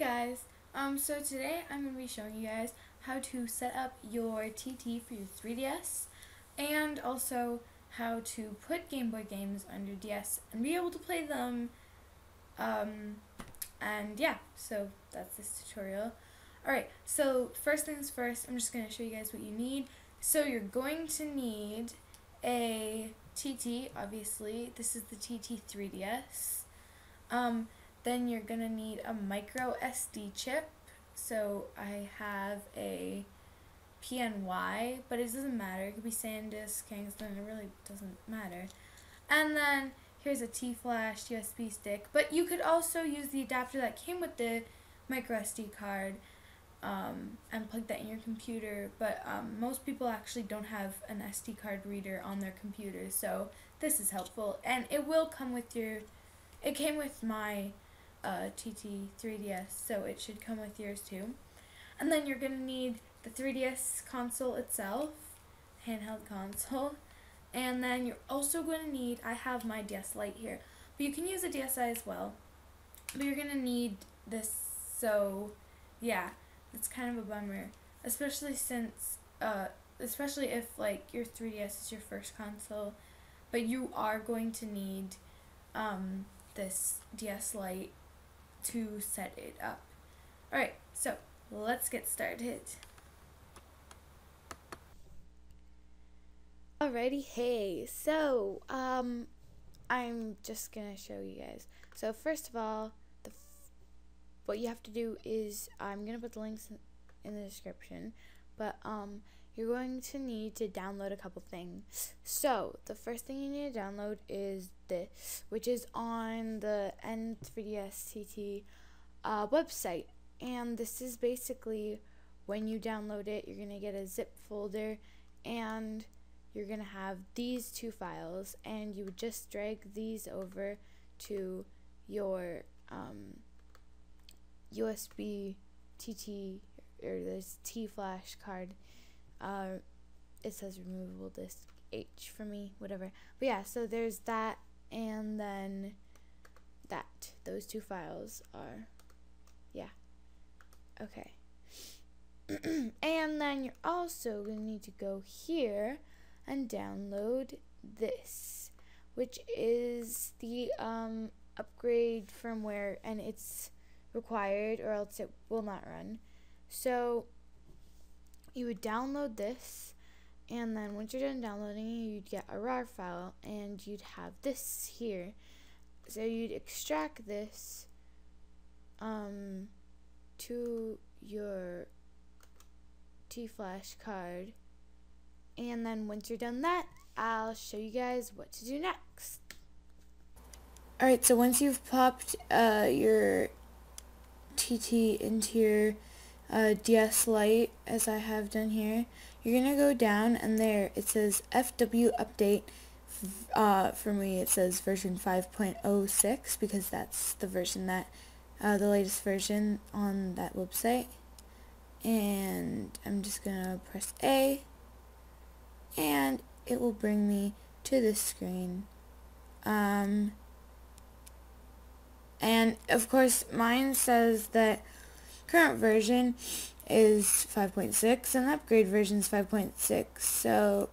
Hey guys, so today I'm going to be showing you guys how to set up your TT for your 3DS, and also how to put Game Boy games on your DS and be able to play them, and yeah, so that's this tutorial. Alright, so first things first, I'm just going to show you guys what you need. So you're going to need a TT, obviously. This is the TT3DS. Then you're going to need a micro SD chip. So I have a PNY, but it doesn't matter. It could be SanDisk, Kingston, it really doesn't matter. And then here's a T-Flash USB stick, but you could also use the adapter that came with the micro SD card and plug that in your computer. But most people actually don't have an SD card reader on their computer, so this is helpful. And it will come with your... It came with my TT3DS, so it should come with yours too. And then you're going to need the 3DS console itself, handheld console. And then you're also going to need, I have my DS Lite here, but you can use a DSi as well. But you're going to need this, so yeah, it's kind of a bummer, especially since, especially if like your 3DS is your first console, but you are going to need this DS Lite to set it up. Alright, so let's get started. Alrighty, hey, so I'm just gonna show you guys. So first of all, what you have to do is, I'm gonna put the links in the description, but you're going to need to download a couple things. So the first thing you need to download is this, which is on the N3DSTT website. And this is basically, when you download it, you're going to get a zip folder, and you're going to have these two files, and you would just drag these over to your USB TT, or this T-Flash card. It says removable disk H for me, whatever. But yeah, so there's that, and then that. Those two files are, yeah. Okay. And then you're also going to need to go here and download this, which is the upgrade firmware, and it's required or else it will not run. So you would download this, and then once you're done downloading it, you'd get a RAR file, and you'd have this here. So you'd extract this to your T-Flash card, and then once you're done that, I'll show you guys what to do next. Alright, so once you've popped your TT into your DS Lite, as I have done here, you're gonna go down, and there it says FW update. For me it says version 5.06, because that's the version that the latest version on that website. And I'm just gonna press A, and it will bring me to this screen. And of course mine says that current version is 5.6 and upgrade version is 5.6, so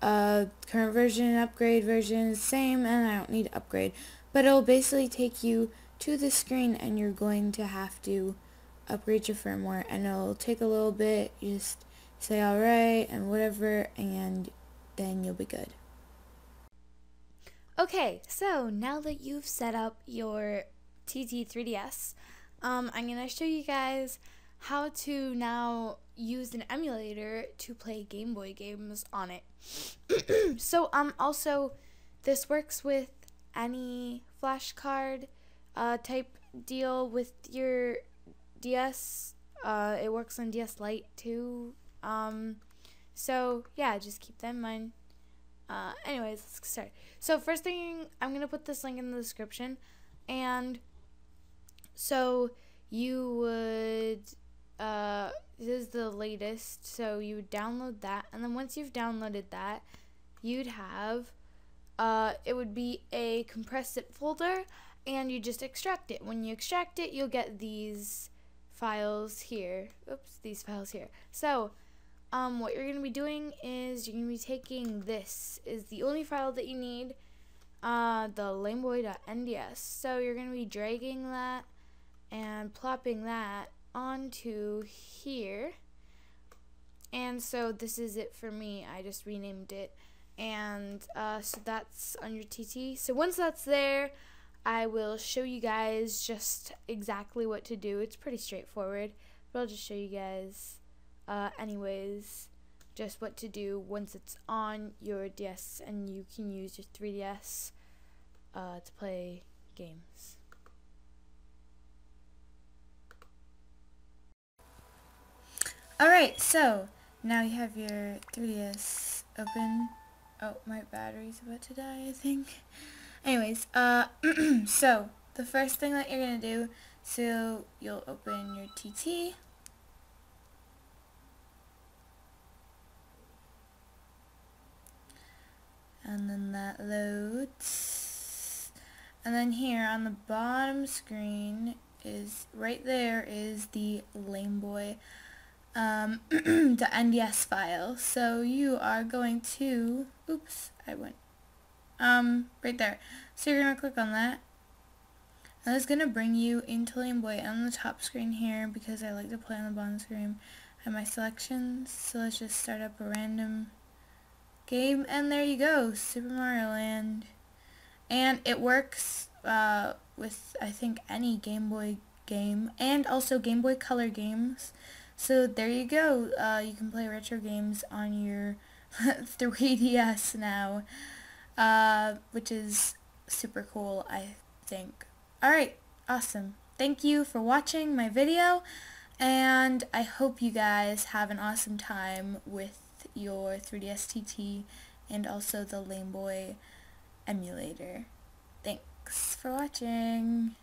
current version and upgrade version is same, and I don't need to upgrade, but it'll basically take you to the screen, and you're going to have to upgrade your firmware, and it'll take a little bit. You just say alright and whatever, and then you'll be good. Okay, so now that you've set up your TT3DS, I'm going to show you guys how to now use an emulator to play Game Boy games on it. So, also, this works with any flash card type deal with your DS. It works on DS Lite, too. So, yeah, just keep that in mind. Anyways, let's start. So, first thing, I'm going to put this link in the description, and... So you would, this is the latest, so you would download that, and then once you've downloaded that, you'd have, it would be a compressed zip folder, and you just extract it. When you extract it, you'll get these files here. Oops, these files here. So, what you're going to be doing is you're going to be taking this is the only file that you need, the LameBoy.nds. So you're going to be dragging that and plopping that onto here. And so this is it for me. I just renamed it. And so that's on your TT. So once that's there, I will show you guys just exactly what to do. It's pretty straightforward, but I'll just show you guys anyways just what to do once it's on your DS and you can use your 3DS to play games. Alright, so now you have your 3DS open. Oh, my battery's about to die, I think. Anyways, so the first thing that you're going to do, so you'll open your TT. And then that loads. And then here on the bottom screen is, right there is the LameBoy the NDS file. So you are going to, oops, I went right there. So you're gonna click on that, and it's gonna bring you into LameBoy on the top screen here, because I like to play on the bottom screen. I have my selections, so let's just start up a random game, and there you go, Super Mario Land. And it works with, I think, any Game Boy game, and also Game Boy Color games. So there you go, you can play retro games on your 3DS now, which is super cool, I think. Alright, awesome. Thank you for watching my video, and I hope you guys have an awesome time with your 3DSTT and also the LameBoy emulator. Thanks for watching.